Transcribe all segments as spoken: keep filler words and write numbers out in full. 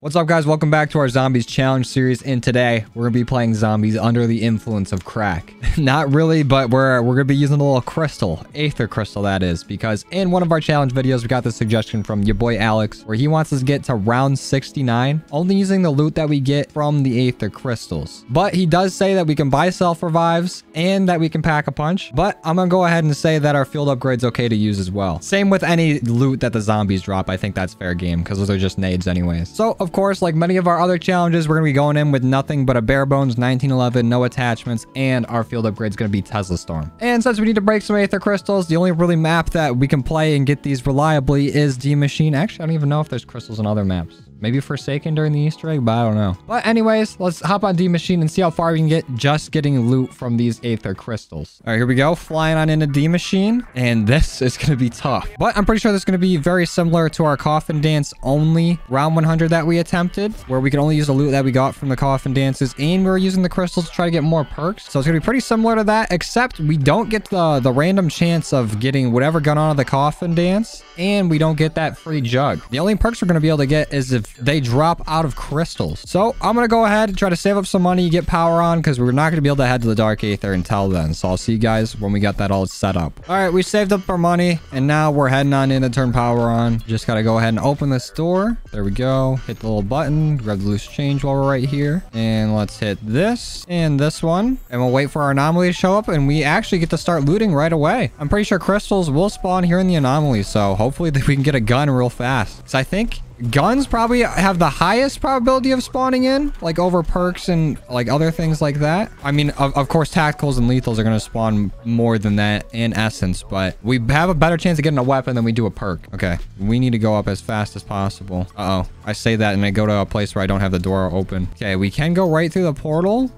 What's up, guys? Welcome back to our Zombies Challenge series, and today we're gonna be playing Zombies Under the Influence of Crack. Not really, but we're we're gonna be using a little crystal, Aether Crystal that is, because in one of our challenge videos we got the suggestion from your boy Alex, where he wants us to get to round sixty-nine, only using the loot that we get from the Aether Crystals. But he does say that we can buy self revives and that we can pack a punch. But I'm gonna go ahead and say that our field upgrade's okay to use as well. Same with any loot that the zombies drop. I think that's fair game because those are just nades anyways. So. Of course, like many of our other challenges, we're going to be going in with nothing but a bare bones nineteen eleven, no attachments, and our field upgrade is going to be Tesla Storm. And since we need to break some Aether Crystals, the only really map that we can play and get these reliably is Die Maschine. Actually, I don't even know if there's crystals on other maps. Maybe Forsaken during the Easter egg, but I don't know. But anyways, let's hop on Die Maschine and see how far we can get just getting loot from these Aether Crystals. All right, here we go. Flying on into Die Maschine, and this is going to be tough. But I'm pretty sure this is going to be very similar to our Coffin Dance only round one hundred that we attempted, where we can only use the loot that we got from the Coffin Dances, and we were using the crystals to try to get more perks. So it's going to be pretty similar to that, except we don't get the, the random chance of getting whatever gun out of the Coffin Dance, and we don't get that free jug. The only perks we're going to be able to get is if they drop out of crystals. So I'm gonna go ahead and try to save up some money, get power on, because we're not gonna be able to head to the Dark Aether until then. So I'll see you guys when we got that all set up. All right, we saved up our money and now we're heading on in to turn power on. Just gotta go ahead and open this door. There we go. Hit the little button, grab the loose change while we're right here, and let's hit this and this one, and we'll wait for our anomaly to show up, and we actually get to start looting right away. I'm pretty sure crystals will spawn here in the anomaly, so hopefully we can get a gun real fast, because I think guns probably have the highest probability of spawning in, like over perks and like other things like that. I mean, of, of course, tacticals and lethals are going to spawn more than that in essence, but we have a better chance of getting a weapon than we do a perk. Okay, we need to go up as fast as possible. Uh-oh, I say that and I go to a place where I don't have the door open. Okay, we can go right through the portal,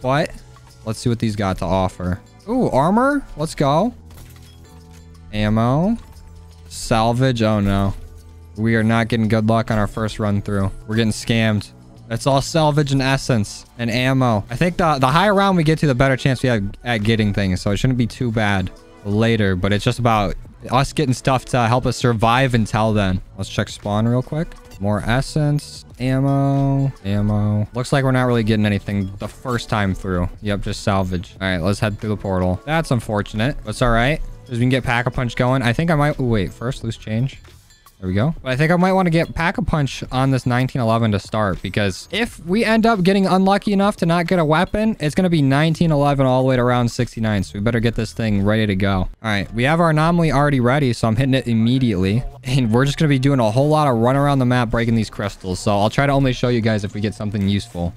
but let's see what these got to offer. Ooh, armor. Let's go. Ammo. Salvage. Oh, no. We are not getting good luck on our first run through. We're getting scammed. That's all salvage and essence and ammo. I think the, the higher round we get to, the better chance we have at getting things. So it shouldn't be too bad later, but it's just about us getting stuff to help us survive until then. Let's check spawn real quick. More essence, ammo, ammo. Looks like we're not really getting anything the first time through. Yep, just salvage. All right, let's head through the portal. That's unfortunate. That's all right. Because we can get Pack-A-Punch going. I think I might... Ooh, wait, first loose change. There we go. But I think I might want to get Pack-A-Punch on this nineteen eleven to start, because if we end up getting unlucky enough to not get a weapon, it's going to be nineteen eleven all the way to round sixty-nine. So we better get this thing ready to go. All right. We have our anomaly already ready, so I'm hitting it immediately. And we're just going to be doing a whole lot of run around the map breaking these crystals. So I'll try to only show you guys if we get something useful.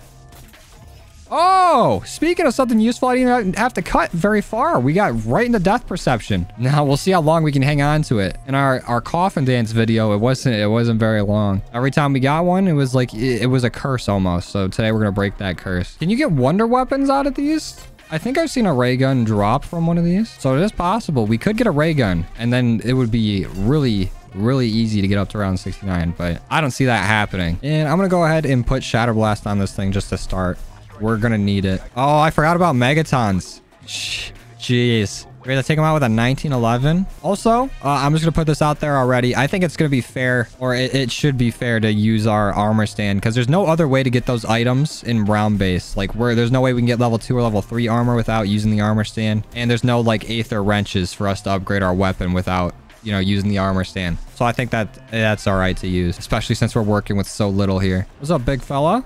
Oh, speaking of something useful, I didn't have to cut very far. We got right into death perception. Now we'll see how long we can hang on to it. In our, our Coffin Dance video, it wasn't it wasn't very long. Every time we got one, it was like it, it was a curse almost. So today we're gonna break that curse. Can you get wonder weapons out of these? I think I've seen a ray gun drop from one of these. So it is possible. We could get a ray gun, and then it would be really, really easy to get up to round sixty-nine, but I don't see that happening. And I'm gonna go ahead and put Shatter Blast on this thing just to start. We're gonna need it. Oh, I forgot about Megatons. Shh, jeez. We're gonna take them out with a nineteen eleven. Also, uh, I'm just gonna put this out there already. I think it's gonna be fair, or it, it should be fair to use our armor stand, because there's no other way to get those items in round base. Like, where there's no way we can get level two or level three armor without using the armor stand, and there's no like Aether wrenches for us to upgrade our weapon without, you know, using the armor stand. So I think that that's all right to use, especially since we're working with so little here. What's up, big fella?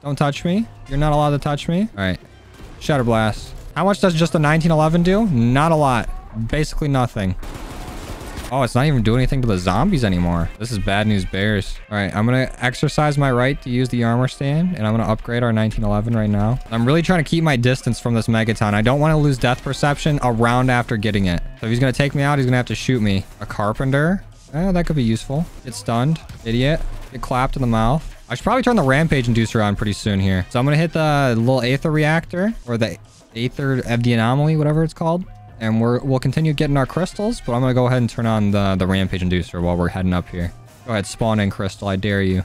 Don't touch me. You're not allowed to touch me. All right. Shatter Blast. How much does just a nineteen eleven do? Not a lot. Basically nothing. Oh, it's not even doing anything to the zombies anymore. This is bad news bears. All right. I'm going to exercise my right to use the armor stand, and I'm going to upgrade our nineteen eleven right now. I'm really trying to keep my distance from this Megaton. I don't want to lose death perception a round after getting it. So if he's going to take me out, he's going to have to shoot me. A carpenter. Oh, that could be useful. Get stunned. Idiot. Get clapped in the mouth. I should probably turn the Rampage Inducer on pretty soon here. So I'm going to hit the little Aether Reactor, or the Aether of the Anomaly, whatever it's called. And we're, we'll continue getting our crystals, but I'm going to go ahead and turn on the, the Rampage Inducer while we're heading up here. Go ahead, spawn in crystal. I dare you.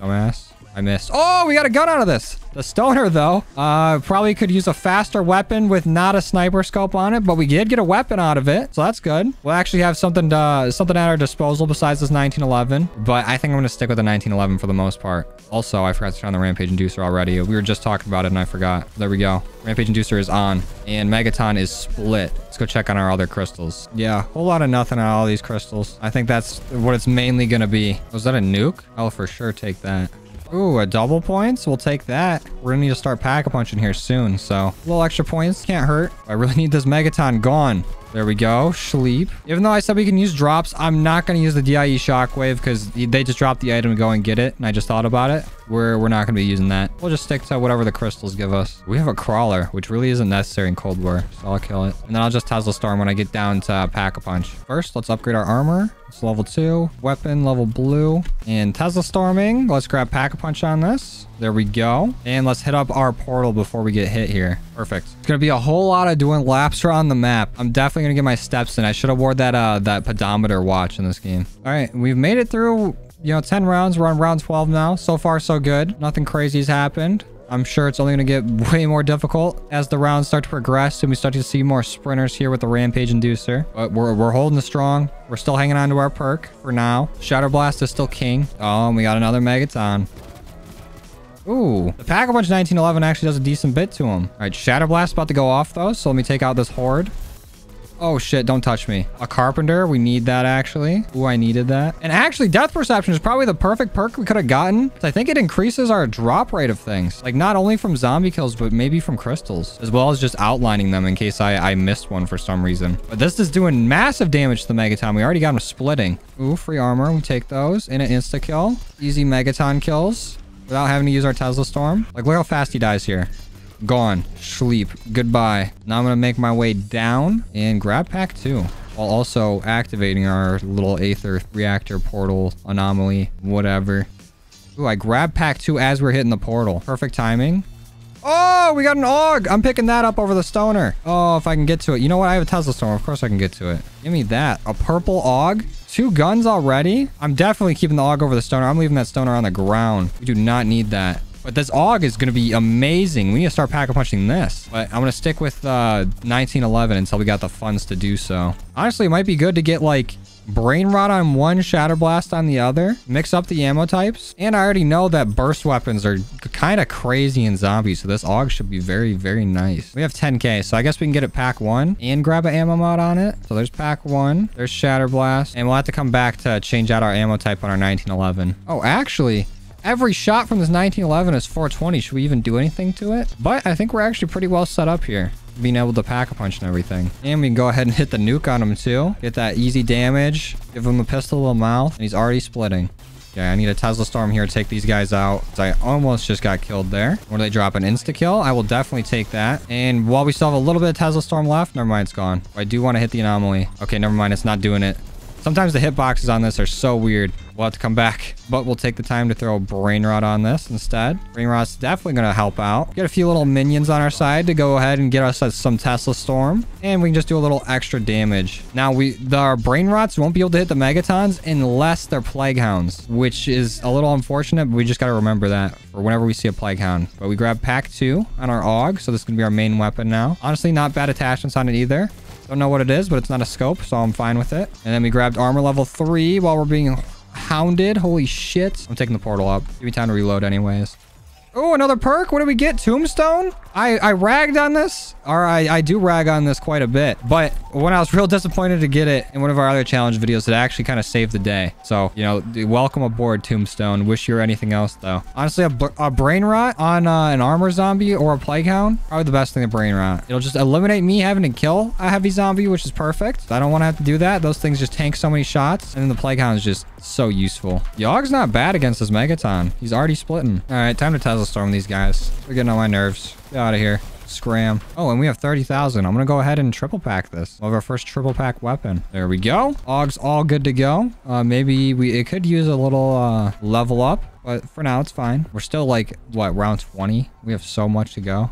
Dumbass. I missed. Oh, we got a gun out of this. The Stoner, though. Uh, probably could use a faster weapon with not a sniper scope on it, but we did get a weapon out of it, so that's good. We'll actually have something to, uh, something at our disposal besides this nineteen eleven, but I think I'm going to stick with the nineteen eleven for the most part. Also, I forgot to turn on the Rampage Inducer already. We were just talking about it, and I forgot. There we go. Rampage Inducer is on, and Megaton is split. Let's go check on our other crystals. Yeah, a whole lot of nothing on all these crystals. I think that's what it's mainly going to be. Was that a nuke? I'll for sure take that. Ooh, a double points. We'll take that. We're going to need to start Pack-A-Punching here soon. So a little extra points can't hurt. I really need this Megaton gone. There we go. Sleep. Even though I said we can use drops, I'm not going to use the D I E Shockwave because they just dropped the item to go and get it. And I just thought about it. We're, we're not going to be using that. We'll just stick to whatever the crystals give us. We have a crawler, which really isn't necessary in Cold War. So I'll kill it. And then I'll just Tesla Storm when I get down to Pack-A-Punch. First, let's upgrade our armor. It's level two. Weapon, level blue. And Tesla Storming. Let's grab Pack-A-Punch on this. There we go. And let's hit up our portal before we get hit here. Perfect. It's going to be a whole lot of doing laps around the map. I'm definitely going to get my steps in. I should have wore that, uh, that pedometer watch in this game. All right. We've made it through, you know, ten rounds. We're on round twelve now. So far, so good. Nothing crazy's happened. I'm sure it's only going to get way more difficult as the rounds start to progress and we start to see more sprinters here with the Rampage Inducer. But we're, we're holding strong. We're still hanging on to our perk for now. Shatter Blast is still king. Oh, and we got another Megaton. Ooh, the Pack-A-Punch nineteen eleven actually does a decent bit to him. All right, Shatter Blast about to go off though, so let me take out this horde. Oh shit, don't touch me. A Carpenter, we need that actually. Ooh, I needed that. And actually, Death Perception is probably the perfect perk we could have gotten. I think it increases our drop rate of things. Like not only from zombie kills, but maybe from crystals. As well as just outlining them in case I, I missed one for some reason. But this is doing massive damage to the Megaton. We already got him splitting. Ooh, free armor. We take those. And an insta-kill. Easy Megaton kills. Without having to use our Tesla Storm. Like, look how fast he dies here. Gone. Sleep. Goodbye. Now I'm going to make my way down and grab pack two. While also activating our little Aether reactor portal anomaly. Whatever. Ooh, I grabbed pack two as we're hitting the portal. Perfect timing. Oh, we got an A U G. I'm picking that up over the Stoner. Oh, if I can get to it. You know what? I have a Tesla Storm. Of course I can get to it. Give me that. A purple A U G. Two guns already. I'm definitely keeping the A U G over the Stoner. I'm leaving that Stoner on the ground. We do not need that. But this A U G is going to be amazing. We need to start Pack-A-Punching this. But I'm going to stick with uh, nineteen eleven until we got the funds to do so. Honestly, it might be good to get like Brain Rot on one, Shatter Blast on the other. Mix up the ammo types. And I already know that burst weapons are kind of crazy in zombies. So this A U G should be very, very nice. We have ten K. So I guess we can get it pack one and grab an ammo mod on it. So there's pack one. There's Shatter Blast. And we'll have to come back to change out our ammo type on our nineteen eleven. Oh, actually, every shot from this nineteen eleven is four twenty. Should we even do anything to it? But I think we're actually pretty well set up here. Being able to Pack-A-Punch and everything. And we can go ahead and hit the nuke on him too. Get that easy damage. Give him a pistol in the mouth. And he's already splitting. Yeah, I need a Tesla Storm here to take these guys out. I almost just got killed there. Where do they drop an insta-kill? I will definitely take that. And while we still have a little bit of Tesla Storm left, never mind, it's gone. I do want to hit the anomaly. Okay, never mind, it's not doing it. Sometimes the hitboxes on this are so weird. We'll have to come back, but we'll take the time to throw Brain Rot on this instead. Brain Rot's definitely going to help out. Get a few little minions on our side to go ahead and get us some Tesla Storm, and we can just do a little extra damage. Now, we the, our Brain Rots won't be able to hit the Megatons unless they're Plague Hounds, which is a little unfortunate, but we just got to remember that for whenever we see a Plague Hound. But we grab Pack two on our A U G, so this is going to be our main weapon now. Honestly, not bad attachments on it either. Don't know what it is, but it's not a scope, so I'm fine with it. And then we grabbed armor level three while we're being hounded. Holy shit. I'm taking the portal up. Give me time to reload anyways. Oh, another perk. What do we get? Tombstone? I, I ragged on this. Or I, I do rag on this quite a bit. But when I was real disappointed to get it in one of our other challenge videos, it actually kind of saved the day. So, you know, welcome aboard, Tombstone. Wish you were anything else, though. Honestly, a, a Brain Rot on uh, an Armor Zombie or a Plague Hound, probably the best thing to Brain Rot. It'll just eliminate me having to kill a heavy zombie, which is perfect. I don't want to have to do that. Those things just tank so many shots. And then the Plague Hound is just so useful. Yog's not bad against this Megaton. He's already splitting. All right, time to Tesla Storm these guys. They're getting on my nerves. Get out of here. Scram. Oh, and we have thirty thousand. I'm going to go ahead and triple pack this. We'll have our first triple pack weapon. There we go. A U G's all good to go. Uh, maybe we it could use a little uh, level up, but for now, it's fine. We're still like, what, round twenty? We have so much to go.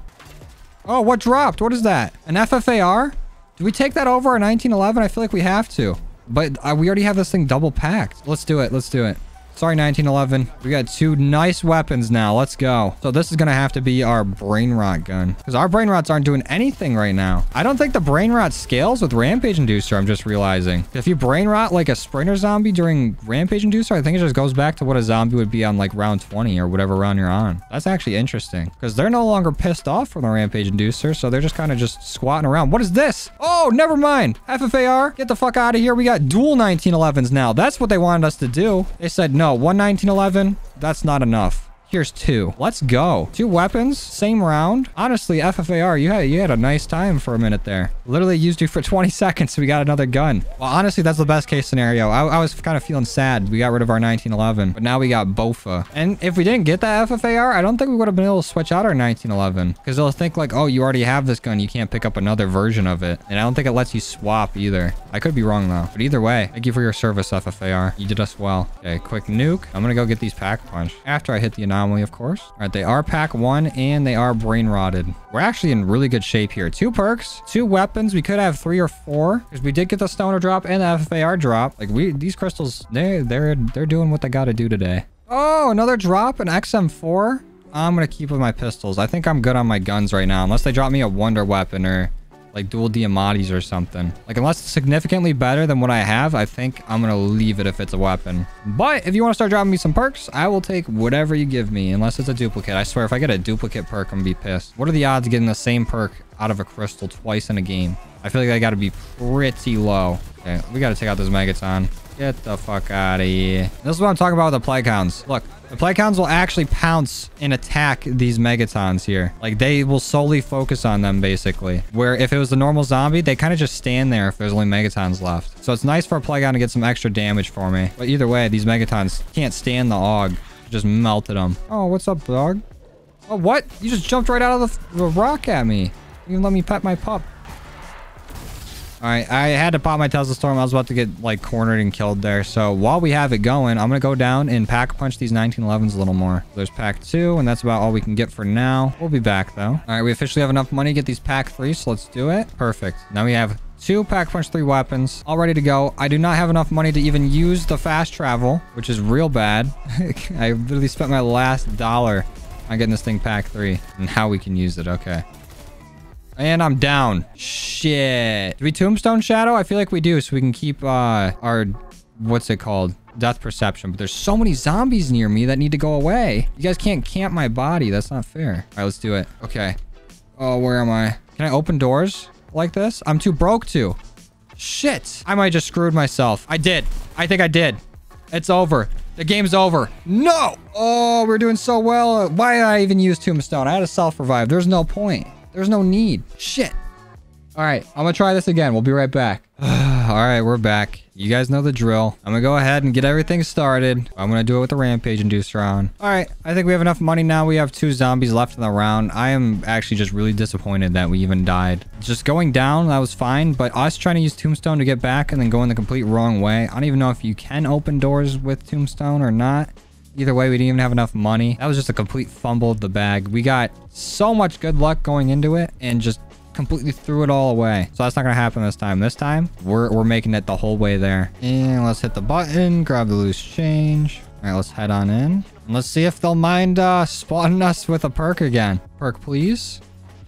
Oh, what dropped? What is that? An F F A R? Do we take that over our nineteen eleven? I feel like we have to, but uh, we already have this thing double packed. Let's do it. Let's do it. Sorry, nineteen eleven. We got two nice weapons now. Let's go. So this is going to have to be our Brain Rot gun, because our Brain Rots aren't doing anything right now. I don't think the Brain Rot scales with Rampage Inducer, I'm just realizing. If you Brain Rot like a Sprinter zombie during Rampage Inducer, I think it just goes back to what a zombie would be on like round twenty or whatever round you're on. That's actually interesting, because they're no longer pissed off from the Rampage Inducer, so they're just kind of just squatting around. What is this? Oh, never mind. F F A R, get the fuck out of here. We got dual nineteen elevens now. That's what they wanted us to do. They said, no, one nineteen eleven, that's not enough. Here's two. Let's go. Two weapons, same round. Honestly, F F A R, you had, you had a nice time for a minute there. Literally used you for twenty seconds. We got another gun. Well, honestly, that's the best case scenario. I, I was kind of feeling sad. We got rid of our nineteen eleven, but now we got B O F A. And if we didn't get that F F A R, I don't think we would have been able to switch out our nineteen eleven, because they'll think like, oh, you already have this gun. You can't pick up another version of it. And I don't think it lets you swap either. I could be wrong though, but either way, thank you for your service, F F A R. You did us well. Okay, quick nuke. I'm going to go get these Pack-A-Punch after I hit the anomaly. Anomaly, of course. All right, they are pack one and they are brain rotted. We're actually in really good shape here. Two perks, two weapons. We could have three or four, because we did get the stoner drop and the F F A R drop. Like we, these crystals, they, they're, they're doing what they got to do today. Oh, another drop, an X M four. I'm going to keep with my pistols. I think I'm good on my guns right now, unless they drop me a wonder weapon or like dual Diamatis or something. Like unless it's significantly better than what I have, I think I'm gonna leave it if it's a weapon. But if you wanna start dropping me some perks, I will take whatever you give me, unless it's a duplicate. I swear, if I get a duplicate perk, I'm gonna be pissed. What are the odds of getting the same perk out of a crystal twice in a game? I feel like I gotta be pretty low. Okay, we gotta take out this Megaton. Get the fuck out of here. This is what I'm talking about with the Plague Hounds. Look, the Plague Hounds will actually pounce and attack these Megatons here. Like, they will solely focus on them, basically. Where if it was the normal zombie, they kind of just stand there if there's only Megatons left. So it's nice for a Plague Hound to get some extra damage for me. But either way, these Megatons can't stand the A U G. Just melted them. Oh, what's up, dog? Oh, what? You just jumped right out of the, the rock at me. You even let me pet my pup. All right, I had to pop my Tesla Storm. I was about to get, like, cornered and killed there. So while we have it going, I'm going to go down and pack-punch these nineteen elevens a little more. There's pack two, and that's about all we can get for now. We'll be back, though. All right, we officially have enough money to get these pack three, so let's do it. Perfect. Now we have two pack-punch three weapons all ready to go. I do not have enough money to even use the fast travel, which is real bad. I literally spent my last dollar on getting this thing pack three and how we can use it. Okay. And I'm down. Shit. Do we tombstone shadow? I feel like we do, so we can keep uh, our, what's it called? Death perception. But there's so many zombies near me that need to go away. You guys can't camp my body. That's not fair. All right, let's do it. Okay. Oh, where am I? Can I open doors like this? I'm too broke to. Shit. I might just screwed myself. I did. I think I did. It's over. The game's over. No. Oh, we're doing so well. Why did I even use tombstone? I had a self-revive. There's no point. There's no need. Shit. All right. I'm going to try this again. We'll be right back. All right. We're back. You guys know the drill. I'm going to go ahead and get everything started. I'm going to do it with the Rampage Inducer on. All right. I think we have enough money now. We have two zombies left in the round. I am actually just really disappointed that we even died. Just going down, that was fine. But us trying to use tombstone to get back and then going the complete wrong way. I don't even know if you can open doors with tombstone or not. Either way, we didn't even have enough money. That was just a complete fumble of the bag. We got so much good luck going into it and just completely threw it all away. So that's not going to happen this time. This time, we're, we're making it the whole way there. And let's hit the button, grab the loose change. All right, let's head on in. And let's see if they'll mind uh, spawning us with a perk again. Perk, please.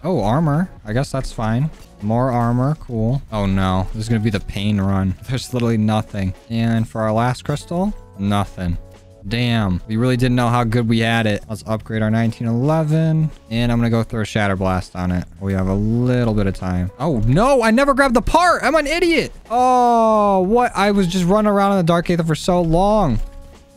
Oh, armor. I guess that's fine. More armor. Cool. Oh, no. This is going to be the pain run. There's literally nothing. And for our last crystal, nothing. Damn, we really didn't know how good we had it. Let's upgrade our nineteen eleven. And I'm going to go throw a Shatter Blast on it. We have a little bit of time. Oh, no, I never grabbed the part. I'm an idiot. Oh, what? I was just running around in the Dark Aether for so long.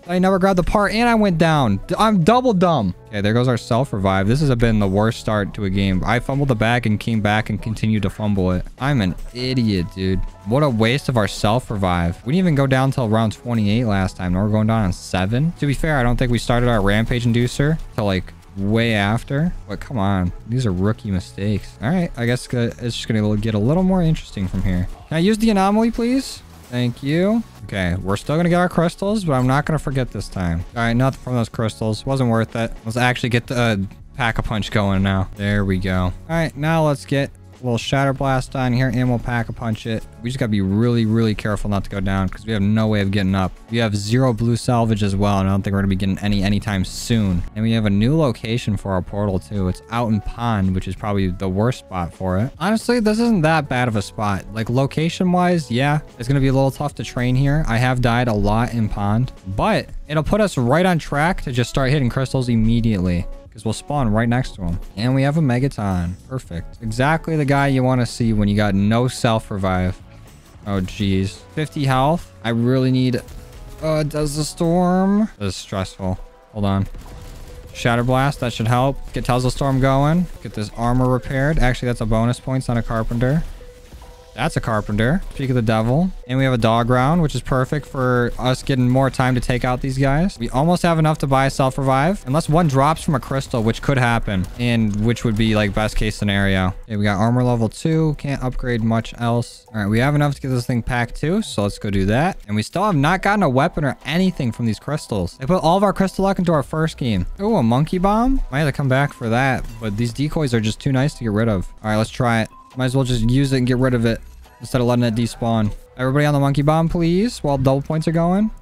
I never grabbed the part and I went down. I'm double dumb. Okay, there goes our self-revive. This has been the worst start to a game. I fumbled the bag and came back and continued to fumble it. I'm an idiot, dude. What a waste of our self-revive. We didn't even go down until round twenty-eight last time. Now we're going down on seven. To be fair, I don't think we started our Rampage Inducer till like way after. But come on. These are rookie mistakes. All right, I guess it's just going to get a little more interesting from here. Can I use the anomaly, please? Thank you. Okay, we're still going to get our crystals, but I'm not going to forget this time. All right, nothing from those crystals. Wasn't worth it. Let's actually get the uh, Pack-A-Punch going now. There we go. All right, now let's get we'll Shatter Blast on here and we'll Pack-A-Punch it. We just gotta be really, really careful not to go down because we have no way of getting up. We have zero blue salvage as well, and I don't think we're gonna be getting any anytime soon. And we have a new location for our portal too. It's out in Pond, which is probably the worst spot for it. Honestly, this isn't that bad of a spot. Like location-wise, yeah, it's gonna be a little tough to train here. I have died a lot in Pond, but it'll put us right on track to just start hitting crystals immediately. We'll spawn right next to him. And we have a Megaton. Perfect. Exactly the guy you want to see when you got no self-revive. Oh, geez. fifty health. I really need... Uh, does the storm... This is stressful. Hold on. Shatter Blast. That should help. Get Tesla Storm going. Get this armor repaired. Actually, that's a bonus points on a Carpenter. That's a Carpenter. Speak of the devil. And we have a dog round, which is perfect for us getting more time to take out these guys. We almost have enough to buy a self-revive. Unless one drops from a crystal, which could happen. And which would be like best case scenario. Okay, we got armor level two. Can't upgrade much else. All right, we have enough to get this thing packed too. So let's go do that. And we still have not gotten a weapon or anything from these crystals. I put all of our crystal luck into our first game. Oh, a monkey bomb? Might have to come back for that. But these decoys are just too nice to get rid of. All right, let's try it. Might as well just use it and get rid of it instead of letting it despawn. Everybody on the monkey bomb, please, while double points are going.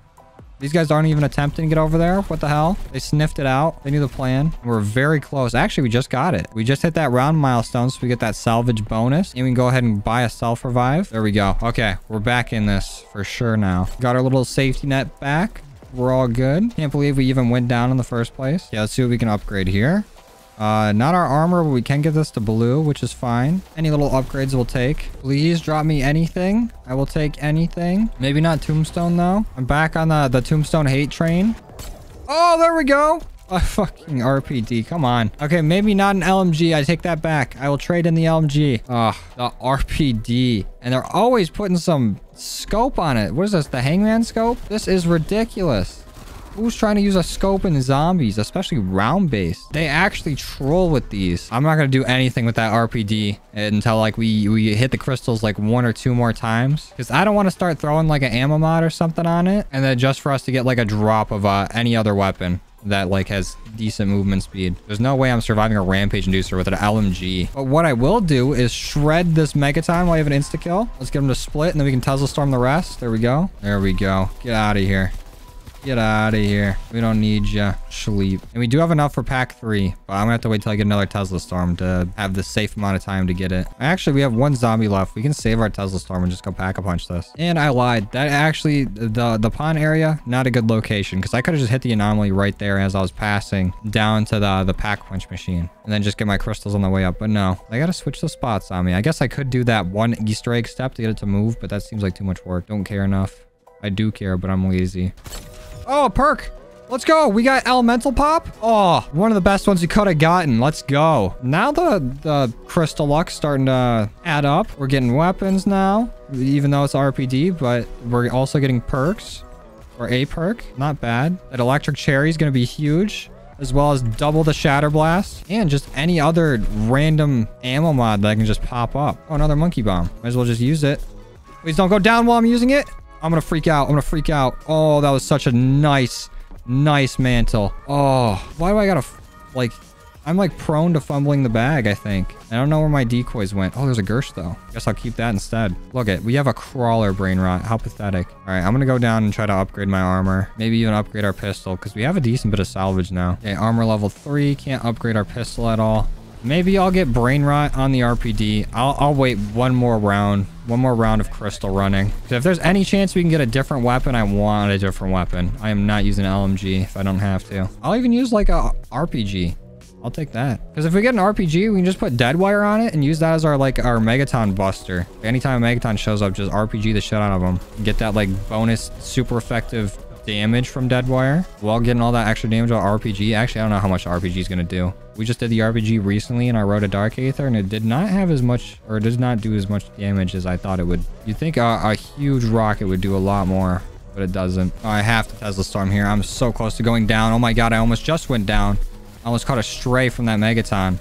These guys aren't even attempting to get over there. What the hell? They sniffed it out. They knew the plan. We're very close. Actually, we just got it. We just hit that round milestone, so we get that salvage bonus. And we can go ahead and buy a self-revive. There we go. Okay, we're back in this for sure now. Got our little safety net back. We're all good. Can't believe we even went down in the first place. Yeah, let's see what we can upgrade here. Uh, not our armor, but we can get this to blue, which is fine. Any little upgrades we'll take. Please drop me anything. I will take anything. Maybe not Tombstone, though. I'm back on the, the Tombstone hate train. Oh, there we go. A fucking R P D. Come on. Okay, maybe not an L M G. I take that back. I will trade in the L M G. Ugh, the R P D. And they're always putting some scope on it. What is this? The hangman scope? This is ridiculous. Who's trying to use a scope in zombies, especially round based? They actually troll with these. I'm not going to do anything with that R P D until like we, we hit the crystals like one or two more times. Because I don't want to start throwing like an ammo mod or something on it. And then just for us to get like a drop of uh, any other weapon that like has decent movement speed. There's no way I'm surviving a Rampage Inducer with an L M G. But what I will do is shred this Megaton while I have an insta-kill. Let's get him to split and then we can Tesla Storm the rest. There we go. There we go. Get out of here. Get out of here. We don't need you. Sleep. And we do have enough for pack three, but I'm gonna have to wait till I get another Tesla Storm to have the safe amount of time to get it. Actually, we have one zombie left. We can save our Tesla Storm and just go Pack-A-Punch this. And I lied. That actually, the, the pond area, not a good location because I could have just hit the anomaly right there as I was passing down to the, the Pack-A-Punch machine and then just get my crystals on the way up. But no, I gotta switch the spots on me. I guess I could do that one Easter egg step to get it to move, but that seems like too much work. Don't care enough. I do care, but I'm lazy. Oh, a perk. Let's go. We got Elemental Pop. Oh, one of the best ones you could have gotten. Let's go. Now the, the crystal luck's starting to add up. We're getting weapons now, even though it's R P D, but we're also getting perks or a perk. Not bad. That electric cherry is going to be huge, as well as double the Shatter Blast and just any other random ammo mod that I can just pop up. Oh, another monkey bomb. Might as well just use it. Please don't go down while I'm using it. I'm gonna freak out. I'm gonna freak out. Oh, that was such a nice, nice mantle. Oh, why do I gotta, like, I'm like prone to fumbling the bag, I think. I don't know where my decoys went. Oh, there's a Gersh though. Guess I'll keep that instead. Look it. We have a crawler brain rot. How pathetic. All right, I'm gonna go down and try to upgrade my armor. Maybe even upgrade our pistol because we have a decent bit of salvage now. Okay, armor level three. Can't upgrade our pistol at all. Maybe I'll get brain rot on the R P D. I'll, I'll wait one more round. One more round of crystal running. If there's any chance we can get a different weapon, I want a different weapon. I am not using an L M G if I don't have to. I'll even use like a R P G. I'll take that. Because if we get an R P G, we can just put Deadwire on it and use that as our like our Megaton buster. Anytime a Megaton shows up, just R P G the shit out of them. Get that like bonus super effective damage from Deadwire while getting all that extra damage on R P G. Actually, I don't know how much R P G is going to do. We just did the R P G recently and I rode a Dark Aether and it did not have as much, or it does not do as much damage as I thought it would. You'd think a, a huge rocket would do a lot more, but it doesn't. Oh, I have to Tesla Storm here. I'm so close to going down. Oh my God, I almost just went down. I almost caught a stray from that Megaton.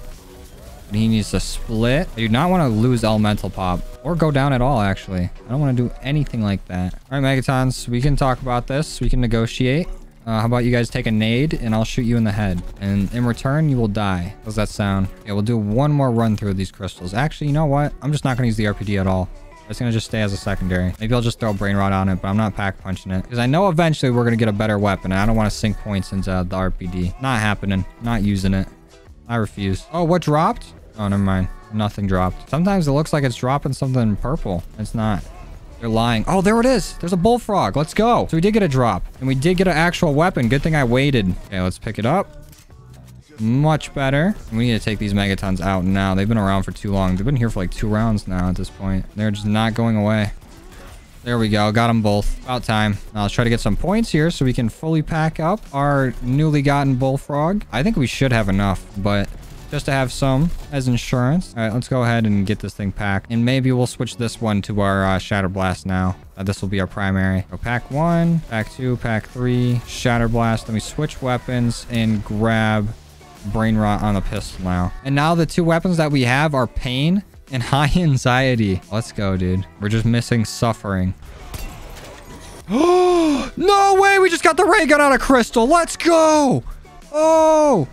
And he needs to split. I do not want to lose Elemental Pop or go down at all, actually. I don't want to do anything like that. All right, Megatons, we can talk about this. We can negotiate. Uh, how about you guys take a nade and I'll shoot you in the head. And in return, you will die. How's that sound? Okay, we'll do one more run through of these crystals. Actually, you know what? I'm just not going to use the R P D at all. It's going to just stay as a secondary. Maybe I'll just throw Brain Rot on it, but I'm not pack punching it. Because I know eventually we're going to get a better weapon. And I don't want to sink points into the R P D. Not happening. Not using it. I refuse. Oh, what dropped? Oh, never mind. Nothing dropped. Sometimes it looks like it's dropping something purple. It's not. They're lying. Oh, there it is. There's a bullfrog. Let's go. So we did get a drop. And we did get an actual weapon. Good thing I waited. Okay, let's pick it up. Much better. We need to take these megatons out now. They've been around for too long. They've been here for like two rounds now at this point. They're just not going away. There we go. Got them both. About time. Now let's try to get some points here so we can fully pack up our newly gotten bullfrog. I think we should have enough, but... just to have some as insurance. All right, let's go ahead and get this thing packed. And maybe we'll switch this one to our uh, Shatter Blast now. Uh, this will be our primary. So pack one, pack two, pack three, Shatter Blast. Then we switch weapons and grab Brain Rot on the pistol now. And now the two weapons that we have are Pain and High Anxiety. Let's go, dude. We're just missing Suffering. Oh, no way. We just got the Ray Gun out of Crystal. Let's go. Oh.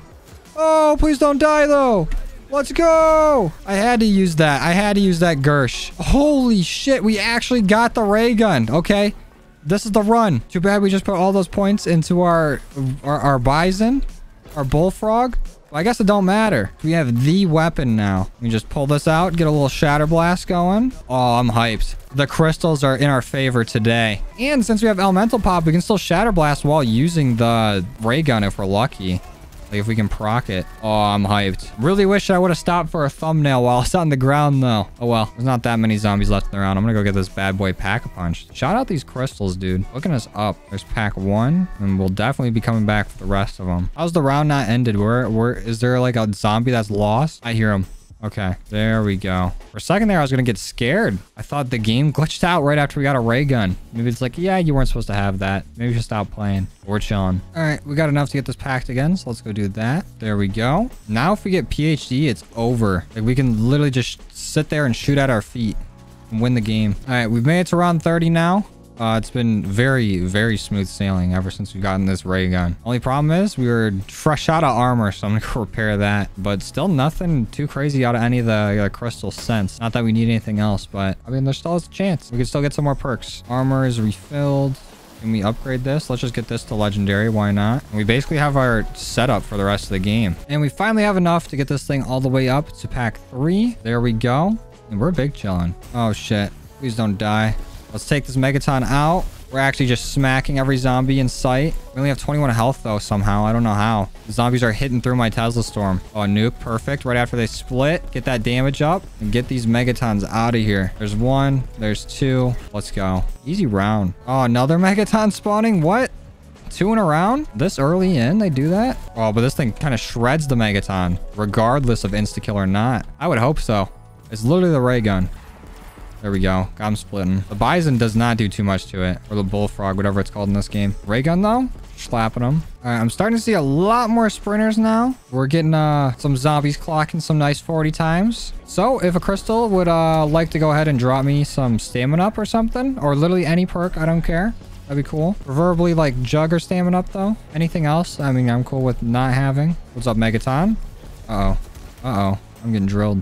Oh, please don't die, though. Let's go. I had to use that. I had to use that Gersh. Holy shit. We actually got the ray gun. Okay. This is the run. Too bad we just put all those points into our our, our bison, our bullfrog. Well, I guess it don't matter. We have the weapon now. We just pull this out, get a little shatter blast going. Oh, I'm hyped. The crystals are in our favor today. And since we have elemental pop, we can still shatter blast while using the ray gun if we're lucky. Like if we can proc it. Oh, I'm hyped. Really wish I would have stopped for a thumbnail while it's on the ground, though. Oh, well. There's not that many zombies left around. I'm going to go get this bad boy Pack-A-Punch. Shout out these crystals, dude. Looking us up. There's pack one, and we'll definitely be coming back for the rest of them. How's the round not ended? Where, where, is there like a zombie that's lost? I hear him. Okay. There we go. For a second there, I was going to get scared. I thought the game glitched out right after we got a ray gun. Maybe it's like, yeah, you weren't supposed to have that. Maybe just stop playing. We're chilling. All right, we got enough to get this packed again, so let's go do that. There we go. Now if we get P H D, it's over. Like we can literally just sit there and shoot at our feet and win the game. All right, we've made it to round thirty now. Uh, it's been very, very smooth sailing ever since we've gotten this ray gun. Only problem is we were fresh out of armor, so I'm gonna go repair that. But still nothing too crazy out of any of the, the crystal scents. Not that we need anything else, but I mean, there still is a chance. We can still get some more perks. Armor is refilled. Can we upgrade this? Let's just get this to legendary. Why not? And we basically have our setup for the rest of the game. And we finally have enough to get this thing all the way up to pack three. There we go. And we're big chilling. Oh, shit. Please don't die. Let's take this Megaton out. We're actually just smacking every zombie in sight. We only have twenty-one health, though, somehow. I don't know how. The zombies are hitting through my Tesla Storm. Oh, nuke. Perfect. Right after they split, get that damage up and get these Megatons out of here. There's one. There's two. Let's go. Easy round. Oh, another Megaton spawning? What? Two in a round? This early in, they do that? Oh, but this thing kind of shreds the Megaton, regardless of insta-kill or not. I would hope so. It's literally the ray gun. There we go. Got him splitting. The bison does not do too much to it. Or the bullfrog, whatever it's called in this game. Ray gun, though? Slapping them. All right, I'm starting to see a lot more sprinters now. We're getting uh, some zombies clocking some nice forty times. So if a crystal would uh, like to go ahead and drop me some stamina up or something, or literally any perk, I don't care. That'd be cool. Preferably like jug or stamina up, though. Anything else? I mean, I'm cool with not having. What's up, Megaton? Uh-oh. Uh-oh. I'm getting drilled.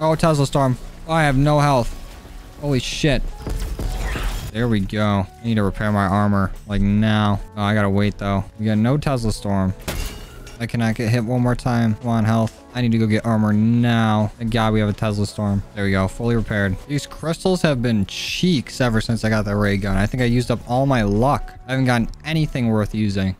Oh, Tesla Storm. I have no health. Holy shit. There we go. I need to repair my armor. Like now. Oh, I gotta wait though. We got no Tesla Storm. I cannot get hit one more time. Come on, health. I need to go get armor now. Thank God we have a Tesla Storm. There we go. Fully repaired. These crystals have been cheeks ever since I got that ray gun. I think I used up all my luck. I haven't gotten anything worth using.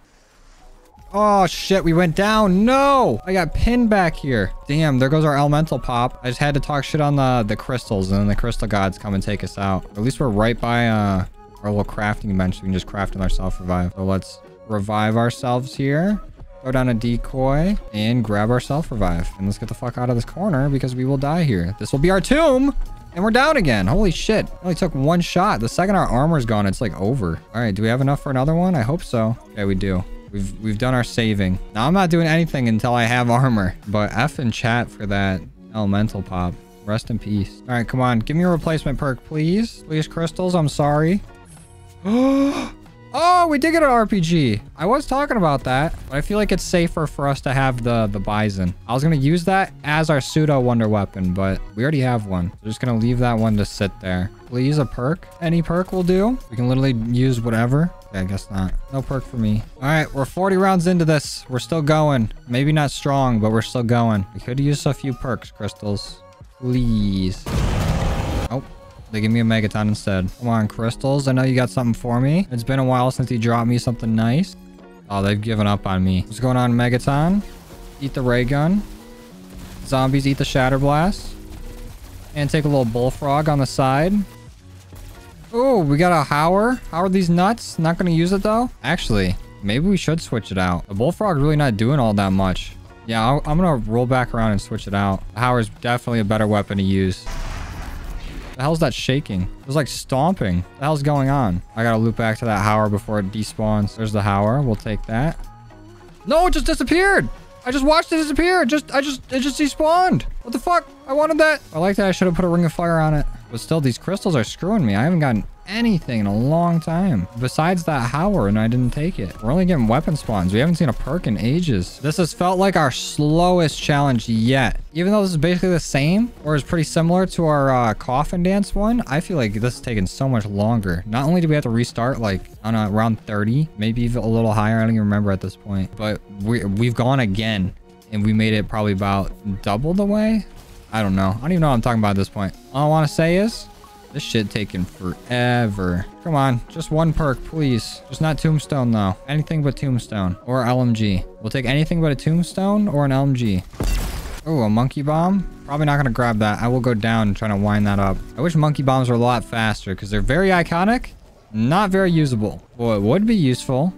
Oh, shit. We went down. No, I got pinned back here. Damn, there goes our elemental pop. I just had to talk shit on the, the crystals, and then the crystal gods come and take us out. At least we're right by uh, our little crafting bench. We can just craft in our self-revive. So let's revive ourselves here. Throw down a decoy and grab our self-revive. And let's get the fuck out of this corner because we will die here. This will be our tomb. And we're down again. Holy shit. I only took one shot. The second our armor's gone, it's like over. All right. Do we have enough for another one? I hope so. Okay, we do. We've, we've done our saving. Now, I'm not doing anything until I have armor. But F in chat for that elemental pop. Rest in peace. All right, come on. Give me a replacement perk, please. Please, crystals. I'm sorry. Oh, we did get an R P G. I was talking about that, but I feel like it's safer for us to have the, the Bison. I was going to use that as our pseudo wonder weapon, but we already have one. We're just going to leave that one to sit there. We'll use a perk. Any perk will do. We can literally use whatever. Okay, I guess not. No perk for me. All right, we're forty rounds into this. We're still going. Maybe not strong, but we're still going. We could use a few perks, crystals. Please. Oh. They give me a Megaton instead. Come on, crystals. I know you got something for me. It's been a while since you dropped me something nice. Oh, they've given up on me. What's going on, Megaton? Eat the Ray Gun. Zombies eat the Shatter Blast. And take a little Bullfrog on the side. Oh, we got a Hauer. How are these nuts? Not going to use it, though. Actually, maybe we should switch it out. The Bullfrog's really not doing all that much. Yeah, I'll, I'm going to roll back around and switch it out. The Hauer's definitely a better weapon to use. The hell's that shaking? It was like stomping. What the hell's going on? I gotta loop back to that Hauer before it despawns. There's the Hauer. We'll take that. No, it just disappeared. I just watched it disappear. Just, I just, it just despawned. What the fuck? I wanted that. I like that. I should have put a ring of fire on it. But still, these crystals are screwing me. I haven't gotten anything in a long time besides that Hauer, and I didn't take it. We're only getting weapon spawns. We haven't seen a perk in ages. This has felt like our slowest challenge yet. Even though this is basically the same or is pretty similar to our uh, coffin dance one, I feel like this is taking so much longer. Not only do we have to restart like on a round thirty, maybe even a little higher, I don't even remember at this point, but we, we've gone again and we made it probably about double the way. I don't know. I don't even know what I'm talking about at this point. All I want to say is this shit taking forever. Come on. Just one perk, please. Just not Tombstone, though. Anything but Tombstone or L M G. We'll take anything but a Tombstone or an L M G. Oh, a Monkey Bomb. Probably not going to grab that. I will go down trying to wind that up. I wish Monkey Bombs were a lot faster because they're very iconic. Not very usable. Well, what would be useful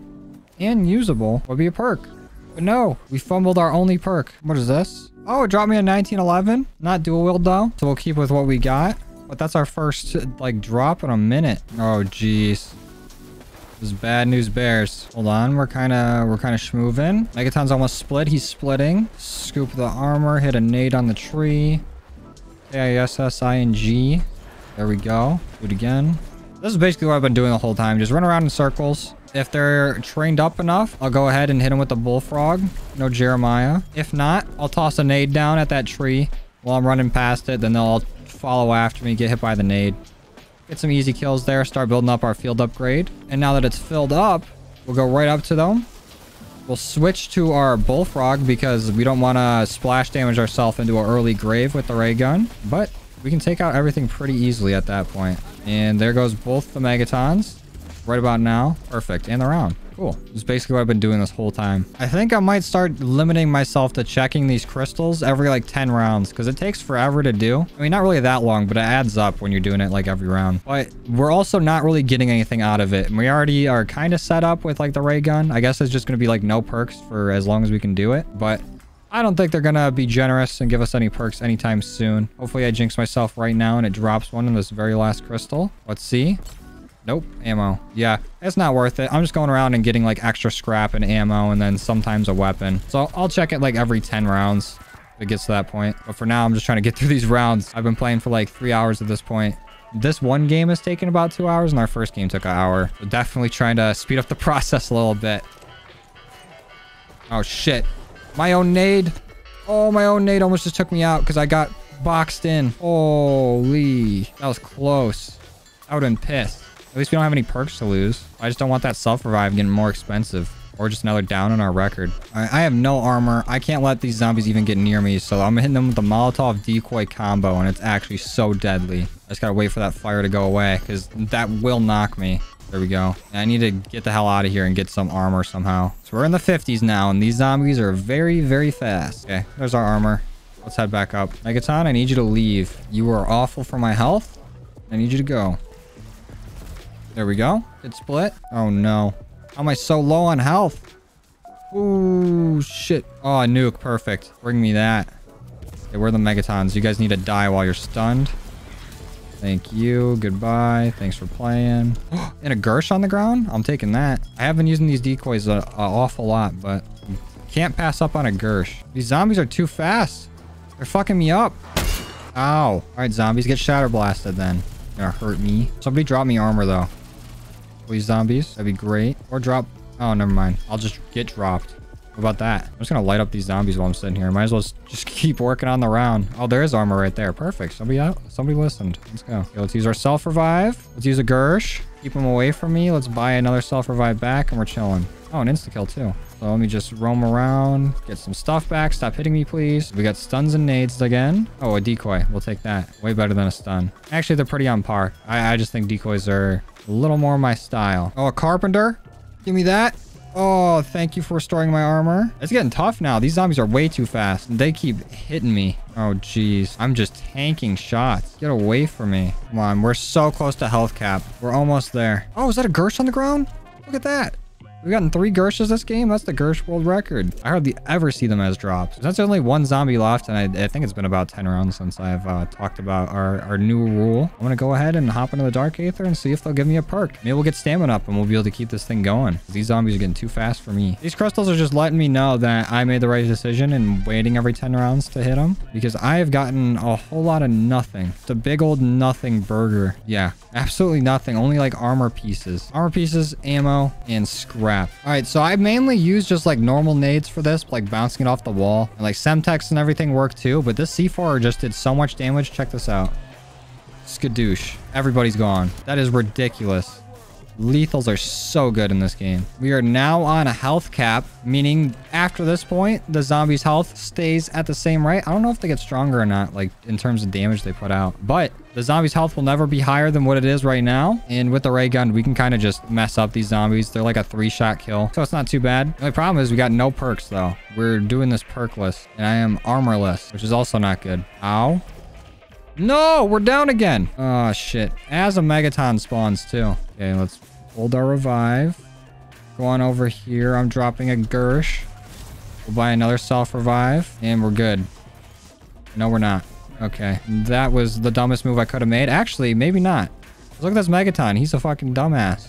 and usable would be a perk. But no, we fumbled our only perk. What is this? Oh, it dropped me a nineteen eleven. Not dual wield, though. So we'll keep with what we got. But that's our first, like, drop in a minute. Oh, jeez. This is bad news bears. Hold on. We're kind of, we're kind of schmoovin'. Megaton's almost split. He's splitting. Scoop the armor. Hit a nade on the tree. K I S S I N G. There we go. Do it again. This is basically what I've been doing the whole time. Just run around in circles. If they're trained up enough, I'll go ahead and hit him with the Bullfrog. No Jeremiah. If not, I'll toss a nade down at that tree while I'm running past it. Then they'll all follow after me, get hit by the nade. Get some easy kills there, start building up our field upgrade. And now that it's filled up, we'll go right up to them. We'll switch to our Bullfrog because we don't want to splash damage ourselves into an early grave with the Ray Gun. But we can take out everything pretty easily at that point. And there goes both the Megatons right about now. Perfect. And they're on. Cool. This is basically what I've been doing this whole time. I think I might start limiting myself to checking these crystals every like ten rounds because it takes forever to do. I mean, not really that long, but it adds up when you're doing it like every round. But we're also not really getting anything out of it. And we already are kind of set up with like the Ray Gun. I guess it's just going to be like no perks for as long as we can do it. But I don't think they're going to be generous and give us any perks anytime soon. Hopefully I jinx myself right now and it drops one in this very last crystal. Let's see. Nope. Ammo. Yeah, it's not worth it. I'm just going around and getting like extra scrap and ammo and then sometimes a weapon. So I'll check it like every ten rounds if it gets to that point. But for now, I'm just trying to get through these rounds. I've been playing for like three hours at this point. This one game has taken about two hours and our first game took an hour. So definitely trying to speed up the process a little bit. Oh, shit. My own nade. Oh, my own nade almost just took me out because I got boxed in. Holy. That was close. I would have been pissed. At least we don't have any perks to lose. I just don't want that self-revive getting more expensive. Or just another down on our record. All right, I have no armor. I can't let these zombies even get near me. So I'm hitting them with the Molotov decoy combo. And it's actually so deadly. I just gotta wait for that fire to go away. Because that will knock me. There we go. And I need to get the hell out of here and get some armor somehow. So we're in the fifties now. And these zombies are very, very fast. Okay, there's our armor. Let's head back up. Megaton, I need you to leave. You are awful for my health. I need you to go. There we go. It split. Oh, no. How am I so low on health? Ooh, shit. Oh, a nuke. Perfect. Bring me that. Okay, we're the Megatons. You guys need to die while you're stunned. Thank you. Goodbye. Thanks for playing. And a Gersh on the ground? I'm taking that. I have been using these decoys an awful lot, but can't pass up on a Gersh. These zombies are too fast. They're fucking me up. Ow. All right, zombies, get Shatter Blasted then. Gonna hurt me. Somebody drop me armor, though. please, zombies. That'd be great. Or drop. Oh, never mind. I'll just get dropped. How about that? I'm just going to light up these zombies while I'm sitting here. Might as well just keep working on the round. Oh, there is armor right there. Perfect. Somebody out. Somebody listened. Let's go. Okay, let's use our self-revive. Let's use a Gersh. Keep him away from me. Let's buy another self-revive back, and we're chilling. Oh, an insta-kill too. So let me just roam around, get some stuff back. Stop hitting me, please. We got stuns and nades again. Oh, a decoy. We'll take that. Way better than a stun. Actually, they're pretty on par. I, I just think decoys are a little more my style. Oh, a carpenter. Give me that. Oh, thank you for restoring my armor. It's getting tough now. These zombies are way too fast. They keep hitting me. Oh, geez. I'm just tanking shots. Get away from me. Come on. We're so close to health cap. We're almost there. Oh, is that a Gersh on the ground? Look at that. We've gotten three Gershes this game. That's the Gersh world record. I hardly ever see them as drops. That's only one zombie left, and I, I think it's been about ten rounds since I've uh, talked about our, our new rule. I'm going to go ahead and hop into the Dark Aether and see if they'll give me a perk. Maybe we'll get stamina up, and we'll be able to keep this thing going. These zombies are getting too fast for me. These crystals are just letting me know that I made the right decision in waiting every ten rounds to hit them, because I have gotten a whole lot of nothing. It's a big old nothing burger. Yeah, absolutely nothing. Only like armor pieces. Armor pieces, ammo, and scrap. All right, so I mainly use just like normal nades for this, like bouncing it off the wall, and like Semtex and everything work too, but this C four just did so much damage. Check this out. Skadoosh. Everybody's gone. That is ridiculous. Lethals are so good in this game. We are now on a health cap, meaning after this point, the zombie's health stays at the same rate. I don't know if they get stronger or not, like in terms of damage they put out, but the zombie's health will never be higher than what it is right now. And with the ray gun, we can kind of just mess up these zombies. They're like a three-shot kill, so it's not too bad. The only problem is we got no perks, though. We're doing this perkless, and I am armorless, which is also not good. Ow. No, we're down again. Oh, shit. As a Megaton spawns, too. Okay, let's hold our revive. Go on over here. I'm dropping a Gersh. We'll buy another self-revive, and we're good. No, we're not. Okay, that was the dumbest move I could have made. Actually, maybe not. Look at this Megaton. He's a fucking dumbass.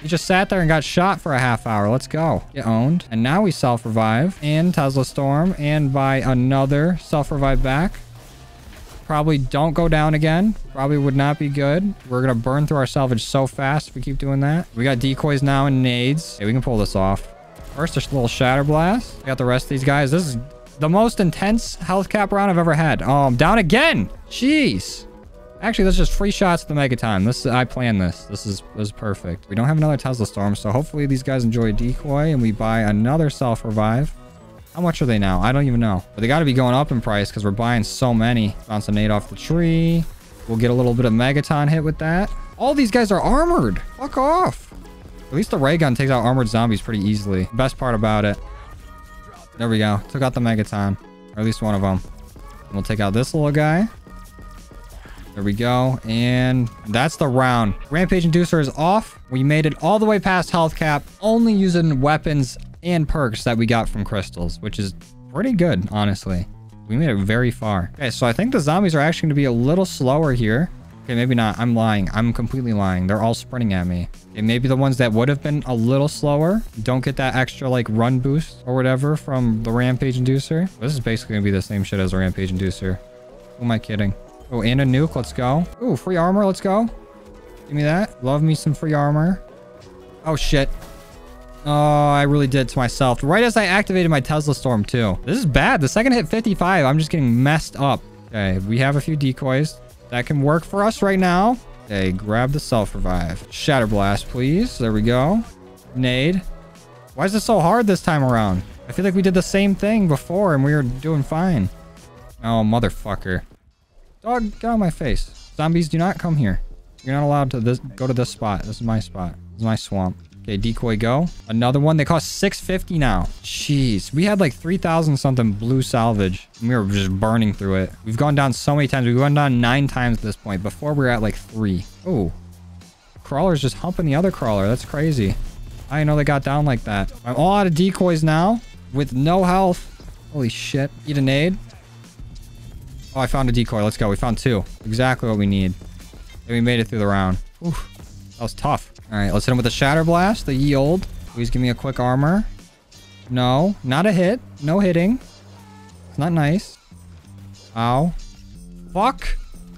He just sat there and got shot for a half hour. Let's go. Get owned. And now we self-revive and Tesla Storm and buy another self-revive back. Probably don't go down again. Probably would not be good. We're going to burn through our salvage so fast if we keep doing that. We got decoys now and nades. Okay, we can pull this off. First, a little Shatter Blast. We got the rest of these guys. This is the most intense health cap round I've ever had. Oh, I'm down again. Jeez. Actually, that's just free shots at the Megaton. This I planned this. This is, this is perfect. We don't have another Tesla Storm, so hopefully these guys enjoy a decoy and we buy another self-revive. How much are they now? I don't even know. But they got to be going up in price because we're buying so many. Bounce a nade off the tree. We'll get a little bit of Megaton hit with that. All these guys are armored. Fuck off. At least the ray gun takes out armored zombies pretty easily. Best part about it. There we go. Took out the Megaton. Or at least one of them. And we'll take out this little guy. There we go. And that's the round. Rampage Inducer is off. We made it all the way past health cap. Only using weapons and perks that we got from crystals, which is pretty good, honestly. We made it very far. Okay, so I think the zombies are actually going to be a little slower here. Okay, maybe not. I'm lying. I'm completely lying. They're all sprinting at me. Okay, maybe the ones that would have been a little slower don't get that extra, like, run boost or whatever from the Rampage Inducer. This is basically going to be the same shit as the Rampage Inducer. Who am I kidding? Oh, and a nuke. Let's go. Ooh, free armor. Let's go. Give me that. Love me some free armor. Oh, shit. Oh, I really did to myself. Right as I activated my Tesla Storm, too. This is bad. The second hit fifty-five, I'm just getting messed up. Okay, we have a few decoys. That can work for us right now. Okay, grab the self-revive. Shatter Blast, please. There we go. Nade. Why is this so hard this time around? I feel like we did the same thing before and we were doing fine. Oh, motherfucker. Dog, get out of my face. Zombies, do not come here. You're not allowed to this, go to this spot. This is my spot. This is my swamp. Okay, decoy go. Another one. They cost six fifty now. Jeez. We had like three thousand something blue salvage. And we were just burning through it. We've gone down so many times. We've gone down nine times at this point. Before we were at like three. Oh. Crawler's just humping the other crawler. That's crazy. I didn't know they got down like that. I'm all out of decoys now. With no health. Holy shit. Eat a nade. Oh, I found a decoy. Let's go. We found two. Exactly what we need. And we made it through the round. Oof. That was tough. All right, let's hit him with a Shatter Blast, the ye olde. Please give me a quick armor. No, not a hit. No hitting. It's not nice. Ow. Fuck.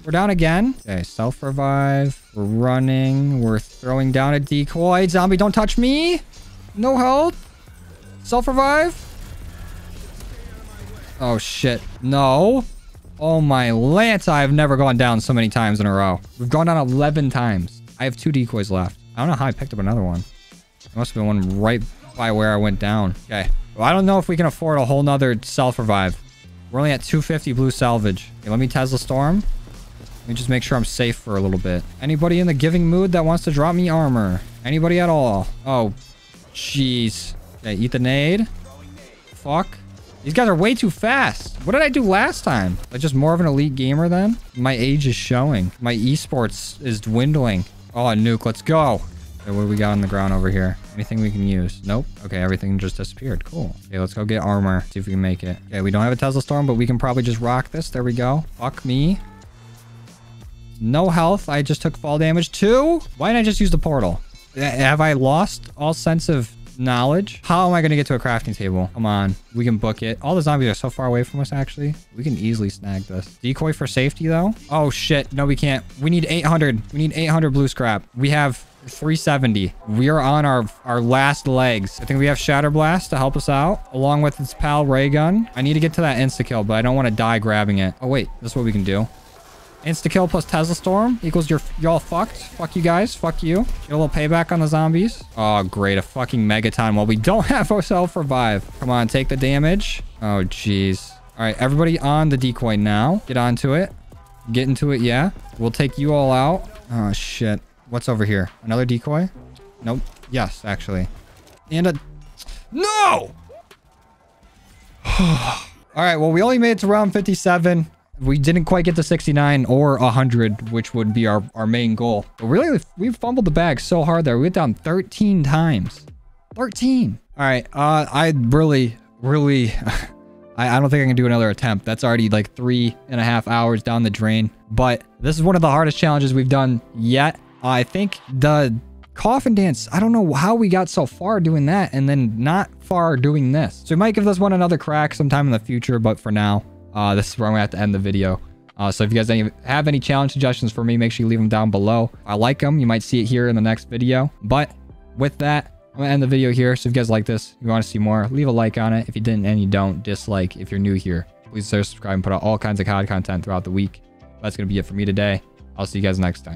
We're down again. Okay, self-revive. We're running. We're throwing down a decoy. Zombie, don't touch me. No health. Self-revive. Oh, shit. No. Oh, my Lance. I've never gone down so many times in a row. We've gone down eleven times. I have two decoys left. I don't know how I picked up another one. There must have been one right by where I went down. Okay. Well, I don't know if we can afford a whole nother self-revive. We're only at two fifty blue salvage. Okay, let me Tesla Storm. Let me just make sure I'm safe for a little bit. Anybody in the giving mood that wants to drop me armor? Anybody at all? Oh, jeez. Okay, eat the nade. Fuck. These guys are way too fast. What did I do last time? I'm just more of an elite gamer then? My age is showing. My esports is dwindling. Oh, a nuke. Let's go. Okay, what do we got on the ground over here? Anything we can use? Nope. Okay, everything just disappeared. Cool. Okay, let's go get armor. See if we can make it. Okay, we don't have a Tesla Storm, but we can probably just rock this. There we go. Fuck me. No health. I just took fall damage too. Why didn't I just use the portal? Have I lost all sense of knowledge? How am I going to get to a crafting table? Come on. We can book it. All the zombies are so far away from us, actually. We can easily snag this. Decoy for safety, though. Oh, shit. No, we can't. We need eight hundred. We need eight hundred blue scrap. We have three seventy. We are on our our last legs. I think we have Shatter Blast to help us out, along with its pal Ray Gun. I need to get to that insta kill, but I don't want to die grabbing it. Oh wait, this is what we can do. Insta kill plus Tesla Storm equals you're y'all fucked. Fuck you guys. Fuck you. Get a little payback on the zombies. Oh great, a fucking Megaton. Well, we don't have ourselves revive. Come on, take the damage. Oh jeez. All right, everybody on the decoy now. Get onto it. Get into it. Yeah, we'll take you all out. Oh shit. What's over here? Another decoy? Nope. Yes, actually. And a... No! All right, well, we only made it to round fifty-seven. We didn't quite get to sixty-nine or one hundred, which would be our, our main goal. But really, we fumbled the bag so hard there. We went down thirteen times. thirteen! All right, uh, I really, really... I don't think I can do another attempt. That's already like three and a half hours down the drain. But this is one of the hardest challenges we've done yet. I think the coffin dance, I don't know how we got so far doing that and then not far doing this. So we might give this one another crack sometime in the future, but for now, uh, this is where I'm gonna have to end the video. Uh, so if you guys any, have any challenge suggestions for me, make sure you leave them down below. I like them. You might see it here in the next video. But with that, I'm gonna end the video here. So if you guys like this, you want to see more, leave a like on it. If you didn't and you don't, dislike. If you're new here, please subscribe and put out all kinds of C O D content throughout the week. That's gonna be it for me today. I'll see you guys next time.